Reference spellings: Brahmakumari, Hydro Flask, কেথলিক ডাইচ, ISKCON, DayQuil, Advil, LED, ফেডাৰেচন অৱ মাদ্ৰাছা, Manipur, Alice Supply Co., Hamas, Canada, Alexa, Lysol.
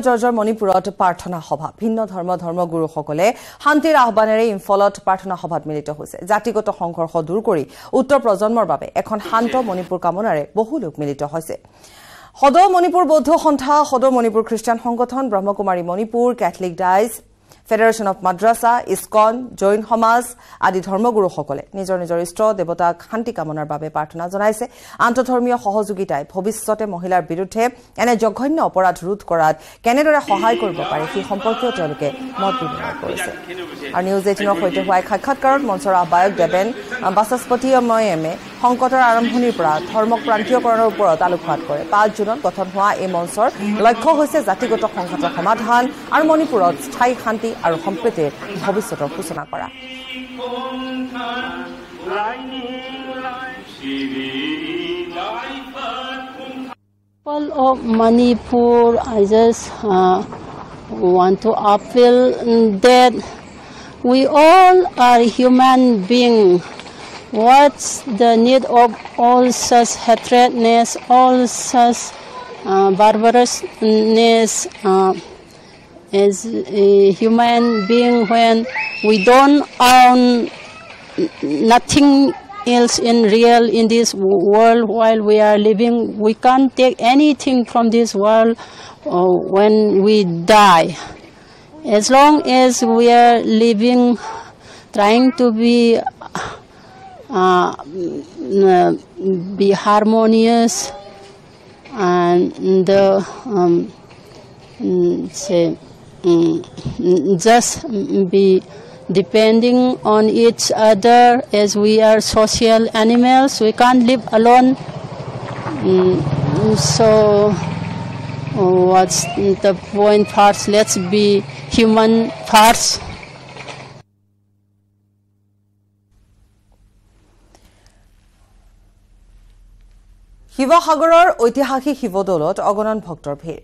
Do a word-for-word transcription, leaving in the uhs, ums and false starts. Georgia Manipurot Partana Hoba, Pino Thermo Thermo Guru Hokole, Hunter Ahbanere in Folot Partana Hobat Milito Hose, Zatigo to Hong Kor Hodurkuri, Uttar Prozon Morbabe, Econ Hanto Manipur Kamonare, Bohuluk Milito Hose. Hodo Manipur Bodho Honta, Hodo Manipur Christian Hongoton, Brahmakumari Manipur, Catholic Dice, Federation of Madrasaa, ISKCON, Join Hamas, Adi Thermo Guru Hokole, Nizor Nizoristo, Debota, Hanti Kamonar Babe Partana Zonaise, Antothermio Hohozuki type, Hobis Sote Mohilar Birute, and a Jokono Porat Ruth Korat, Canada Hohai Kurba, Hompoco Tolke, not Bible. Our news agent of White Hakakar, Monsora Bayo Deben, Ambassaspoti of Moeme, Honkotor Aram Hunipra, Thermo Prantio Corner Porot, Alukat, Pal Junon, Gotonhua, Emonsor, like Kohose, Zatigoto Honkata Hamadhan, Armonipurot, Tai Hanti. আৰু সম্প্ৰতি ভৱিষ্যতৰ ঘোষণা কৰা People of Manipur, I just uh, want to appeal that we all are human beings. What's the need of all such hatredness, all such uh, barbarousness? Uh, As a human being, when we don't own nothing else in real in this world while we are living, we can't take anything from this world uh, when we die. As long as we are living, trying to be uh, be harmonious and uh, um, say. Just be depending on each other, as we are social animals. We can't live alone. So what's the point parts? Let's be human parts. Hiva Hagarar Oitihaki Hivodolot Ogonan Bhaktor Bhir.